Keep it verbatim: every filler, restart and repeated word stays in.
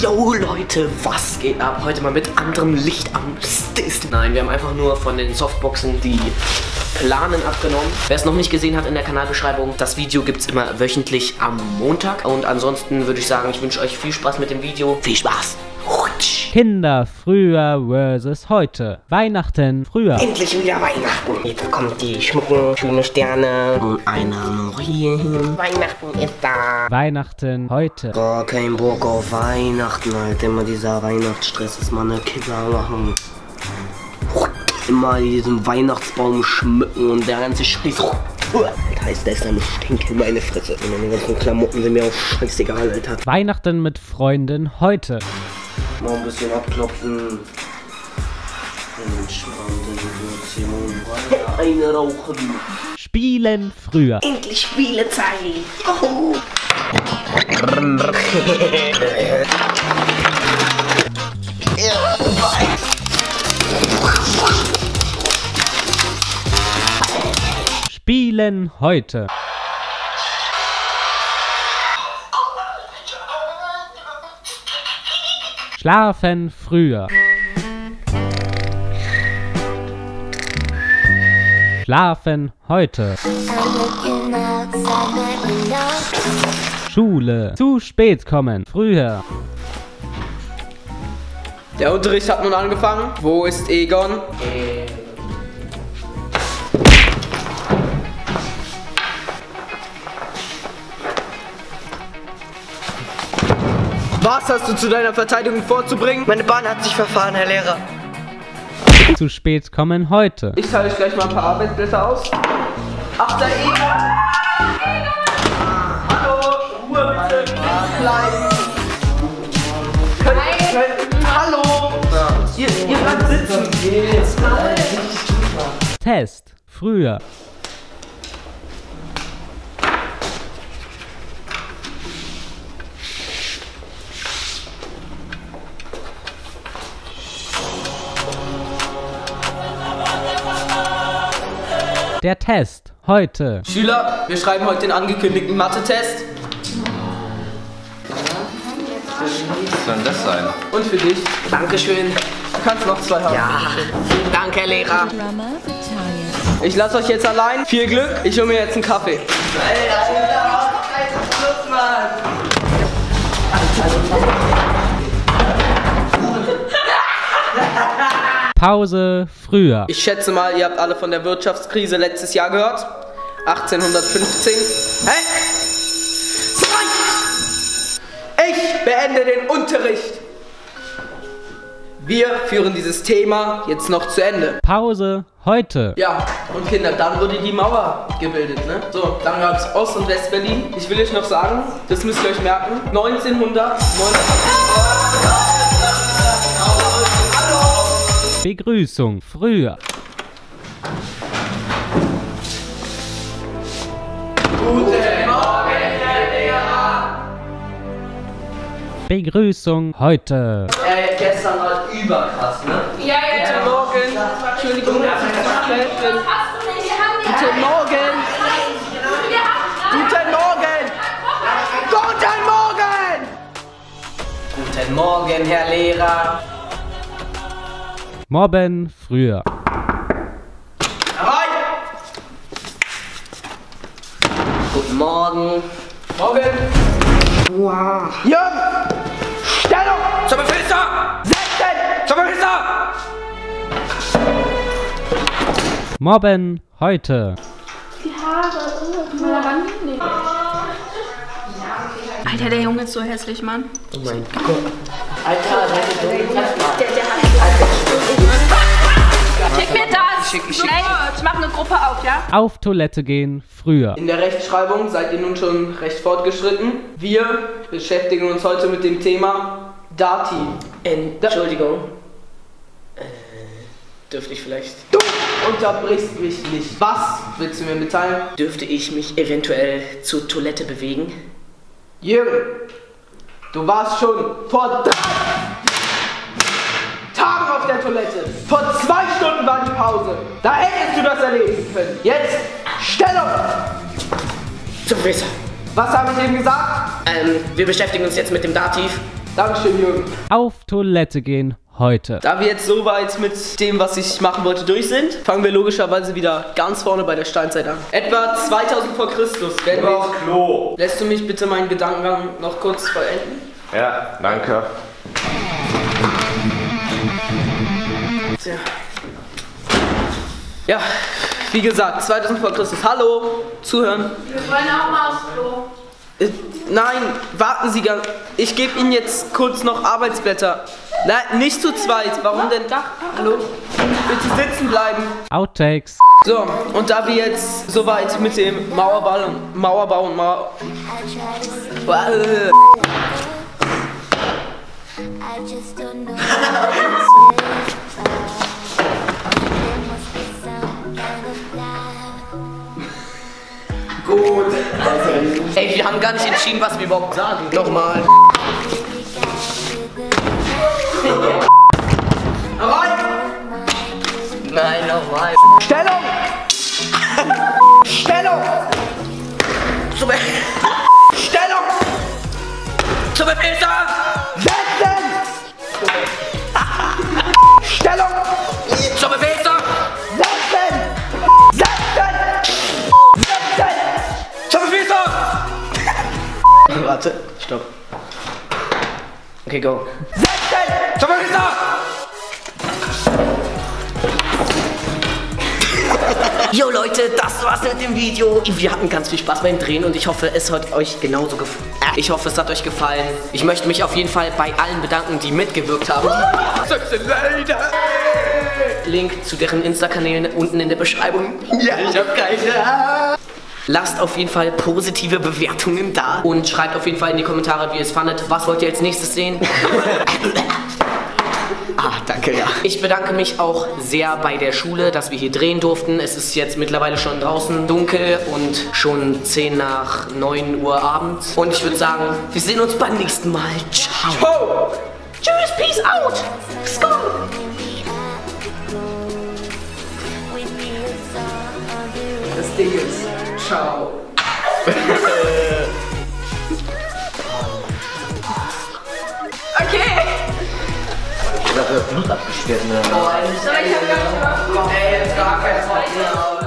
Yo Leute, was geht ab? Heute mal mit anderem Licht am Stist. Nein, wir haben einfach nur von den Softboxen die Planen abgenommen. Wer es noch nicht gesehen hat, in der Kanalbeschreibung, das Video gibt es immer wöchentlich am Montag. Und ansonsten würde ich sagen, ich wünsche euch viel Spaß mit dem Video. Viel Spaß! Kinder früher versus heute. Weihnachten früher. Endlich wieder Weihnachten. Jetzt kommt die schmucken, schöne Sterne. Und einer noch hier hin. Weihnachten ist da. Weihnachten heute. Gar kein Bock auf Weihnachten, halt. Immer dieser Weihnachtsstress, dass man eine Kinder machen. Immer diesen Weihnachtsbaum schmücken und der ganze Scheiß. Alter, ist das eine Stinke, meine Fresse. Und meine ganzen Klamotten sind mir auch scheißegal, Alter. Weihnachten mit Freunden heute. Mal ein bisschen abklopfen. Eine rauchen. Spielen früher. Endlich Spielezeit. Oh. Spielen heute. Schlafen früher. Schlafen heute. Schule. Zu spät kommen früher. Der Unterricht hat nun angefangen. Wo ist Egon? Was hast du zu deiner Verteidigung vorzubringen? Meine Bahn hat sich verfahren, Herr Lehrer. Zu spät kommen heute. Ich teile euch gleich mal ein paar Arbeitsblätter aus. Ach, da Egon! Hallo! Ruhe bitte! Könnt, könnt, hallo! Ihr, ihr bleibt sitzen! Test. Früher. Der Test heute. Schüler, wir schreiben heute den angekündigten Mathe-Test. Was soll denn das sein? Und für dich. Dankeschön. Du kannst noch zwei haben. Ja, danke, Herr Lehrer. Ich lasse euch jetzt allein. Viel Glück. Ich hole mir jetzt einen Kaffee. Pause früher. Ich schätze mal, ihr habt alle von der Wirtschaftskrise letztes Jahr gehört. achtzehnhundertfünfzehn. Hä? Ich beende den Unterricht. Wir führen dieses Thema jetzt noch zu Ende. Pause heute. Ja, und Kinder, dann wurde die Mauer gebildet, ne? So, dann gab es Ost- und West-Berlin. Ich will euch noch sagen, das müsst ihr euch merken. neunzehnhundert. Begrüßung früher. Guten Morgen, Herr Lehrer. Begrüßung heute. Ey, gestern war überkrass, ne? Ja, ja. Guten Morgen. Entschuldigung, dass ich das helfen. Guten Morgen. Guten Morgen. Guten Morgen. Guten Morgen, Herr Lehrer. Mobben früher. Guten Morgen. Morgen. Wow. Jürgen! Stellung! Zum Fenster! Setzen! Zum Fenster! Mobben heute. Die Haare. Mal daran nehmen. Alter, der Junge ist so hässlich, Mann. Oh mein Gott. Alter, der Junge. Der, der hat. Schick mir das! Ich schick, ich schick. Nein, ich mach eine Gruppe auf, ja? Auf Toilette gehen früher. In der Rechtschreibung seid ihr nun schon recht fortgeschritten. Wir beschäftigen uns heute mit dem Thema Dati. Entschuldigung. Äh, dürfte ich vielleicht... Du unterbrichst mich nicht. Was willst du mir mitteilen? Dürfte ich mich eventuell zur Toilette bewegen? Jürgen, du warst schon vor drei... Tagen auf der Toilette. Vor zwei Stunden war die Pause. Da hättest du das erledigen können. Jetzt Stellung. Zum Friseur. Was habe ich eben gesagt? Ähm, wir beschäftigen uns jetzt mit dem Dativ. Dankeschön, Jürgen. Auf Toilette gehen heute. Da wir jetzt soweit mit dem, was ich machen wollte, durch sind, fangen wir logischerweise wieder ganz vorne bei der Steinzeit an. Etwa zweitausend vor Christus. Ich brauch Klo. Lässt du mich bitte meinen Gedankengang noch kurz vollenden? Ja, danke. Tja. Ja, wie gesagt, zweitausend vor Christus. Hallo, zuhören. Wir wollen auch mal aufs Klo. Nein, warten Sie ganz. Ich gebe Ihnen jetzt kurz noch Arbeitsblätter. Nein, nicht zu zweit. Warum denn? Hallo? Bitte sitzen bleiben. Outtakes. So, und da wir jetzt soweit mit dem Mauerbau und Mauerbau und Mauer. Gut. Ey, wir haben gar nicht entschieden, was wir überhaupt sagen. Nochmal. Nochmal. Nein, nochmal. Stellung! Stellung! Zum Be Stellung! Zum Befehlter! Setzen! Stellung! Zum Befehlter! Setzen! Setzen! Setzen! Zum Befehlter! Warte, stopp. Okay, go. Setzen! Zum Befehlter! Jo Leute, das war's mit dem Video. Wir hatten ganz viel Spaß beim Drehen und ich hoffe, es hat euch genauso gefallen. Ich hoffe, es hat euch gefallen. Ich möchte mich auf jeden Fall bei allen bedanken, die mitgewirkt haben. Link zu deren Insta-Kanälen unten in der Beschreibung. Ja, ich hab keine. Lasst auf jeden Fall positive Bewertungen da und schreibt auf jeden Fall in die Kommentare, wie ihr es fandet. Was wollt ihr als nächstes sehen? Ah, danke, ja. Ich bedanke mich auch sehr bei der Schule, dass wir hier drehen durften. Es ist jetzt mittlerweile schon draußen dunkel und schon zehn nach neun Uhr abends. Und ich würde sagen, wir sehen uns beim nächsten Mal. Ciao. Ciao. Tschüss, peace out. Skull. Das Ding ist, ciao. Okay. Blut abgesperrt, ne? Oh, ich hab gar nicht mehr. Ey, jetzt gar kein Freund mehr.